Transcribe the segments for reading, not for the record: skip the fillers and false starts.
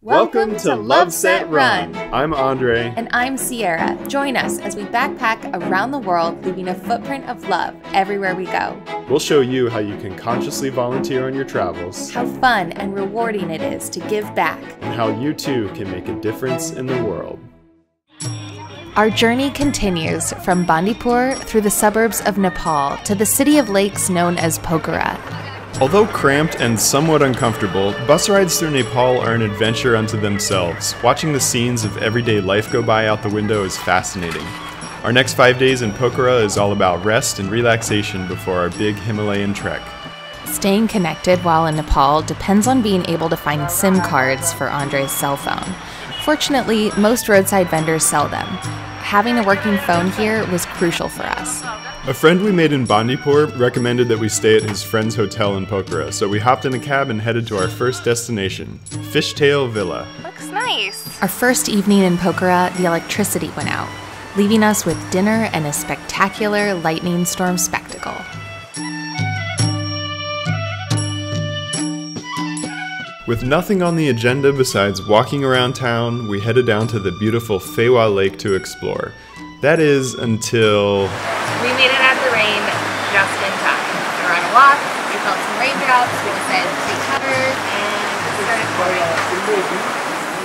Welcome to Love, Set, Run! I'm Andre. And I'm Sierra. Join us as we backpack around the world, leaving a footprint of love everywhere we go. We'll show you how you can consciously volunteer on your travels, how fun and rewarding it is to give back, and how you too can make a difference in the world. Our journey continues from Bandipur through the suburbs of Nepal to the city of lakes known as Pokhara. Although cramped and somewhat uncomfortable, bus rides through Nepal are an adventure unto themselves. Watching the scenes of everyday life go by out the window is fascinating. Our next 5 days in Pokhara is all about rest and relaxation before our big Himalayan trek. Staying connected while in Nepal depends on being able to find SIM cards for Andre's cell phone. Fortunately, most roadside vendors sell them. Having a working phone here was crucial for us. A friend we made in Bandipur recommended that we stay at his friend's hotel in Pokhara, so we hopped in a cab and headed to our first destination, Fishtail Villa. Looks nice! Our first evening in Pokhara, the electricity went out, leaving us with dinner and a spectacular lightning storm spectacle. With nothing on the agenda besides walking around town, we headed down to the beautiful Phewa Lake to explore. That is until... we made it out of the rain just in time. We were on a walk, we felt some raindrops, we decided to take cover, and we started boarding.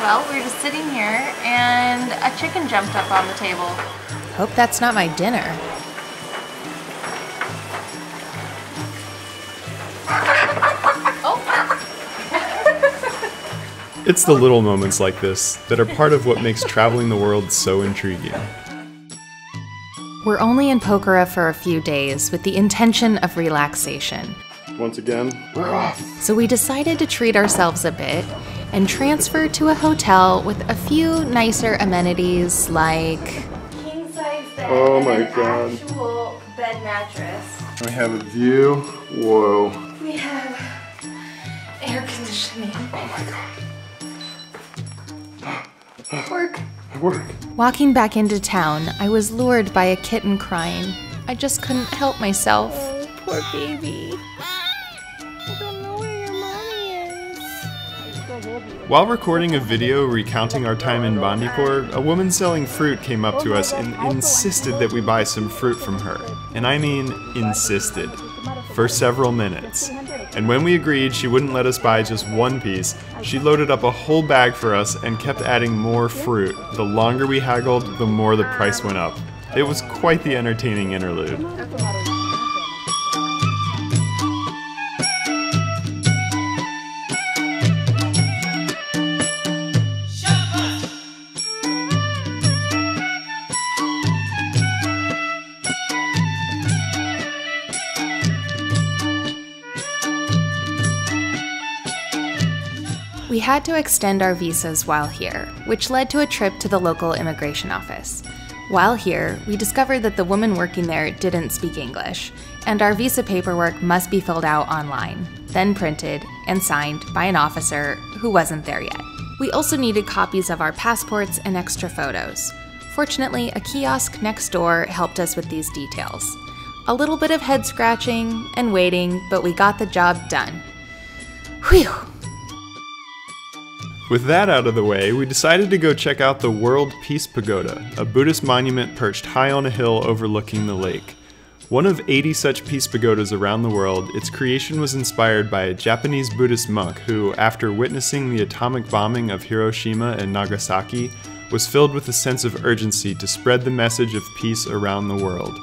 Well, we were just sitting here, and a chicken jumped up on the table. Hope that's not my dinner. It's the little moments like this that are part of what makes traveling the world so intriguing. We're only in Pokhara for a few days with the intention of relaxation. Once again, we're off. So we decided to treat ourselves a bit and transfer to a hotel with a few nicer amenities like... king-size bed. Oh my God. An actual bed mattress. We have a view. Whoa. We have air conditioning. Oh my God. Work. Walking back into town, I was lured by a kitten crying. I just couldn't help myself. Oh, poor baby. I don't know where your mommy is. While recording a video recounting our time in Bandipur, a woman selling fruit came up to us and insisted that we buy some fruit from her. And I mean insisted. For several minutes. And when we agreed she wouldn't let us buy just one piece, she loaded up a whole bag for us and kept adding more fruit. The longer we haggled, the more the price went up. It was quite the entertaining interlude. We had to extend our visas while here, which led to a trip to the local immigration office. While here, we discovered that the woman working there didn't speak English, and our visa paperwork must be filled out online, then printed and signed by an officer who wasn't there yet. We also needed copies of our passports and extra photos. Fortunately, a kiosk next door helped us with these details. A little bit of head scratching and waiting, but we got the job done. Whew! With that out of the way, we decided to go check out the World Peace Pagoda, a Buddhist monument perched high on a hill overlooking the lake. One of 80 such peace pagodas around the world, its creation was inspired by a Japanese Buddhist monk who, after witnessing the atomic bombing of Hiroshima and Nagasaki, was filled with a sense of urgency to spread the message of peace around the world.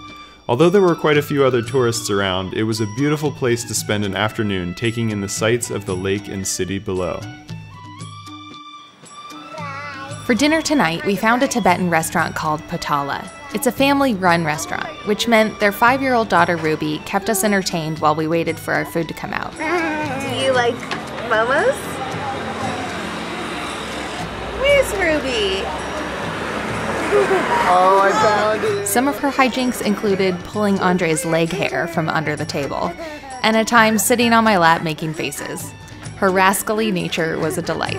Although there were quite a few other tourists around, it was a beautiful place to spend an afternoon taking in the sights of the lake and city below. For dinner tonight, we found a Tibetan restaurant called Potala. It's a family-run restaurant, which meant their 5-year-old daughter Ruby kept us entertained while we waited for our food to come out. Do you like momos? Where's Ruby? Oh, I found it! Some of her hijinks included pulling Andre's leg hair from under the table, and at times sitting on my lap making faces. Her rascally nature was a delight.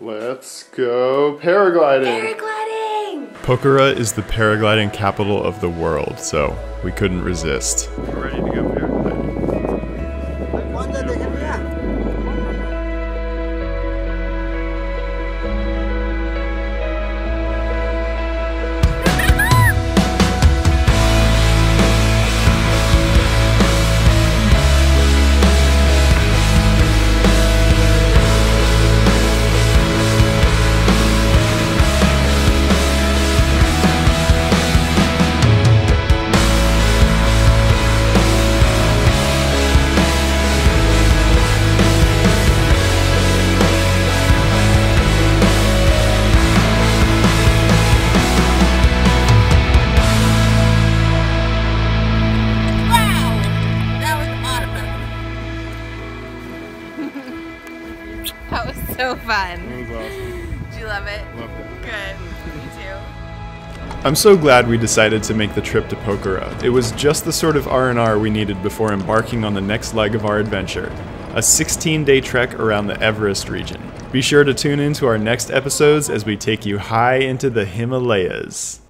Let's go paragliding! Pokhara is the paragliding capital of the world, so we couldn't resist. We're ready to go paragliding. That was so fun. It was awesome. Did you love it? Loved it. Good. Me too. I'm so glad we decided to make the trip to Pokhara. It was just the sort of R&R we needed before embarking on the next leg of our adventure, a 16-day trek around the Everest region. Be sure to tune in to our next episodes as we take you high into the Himalayas.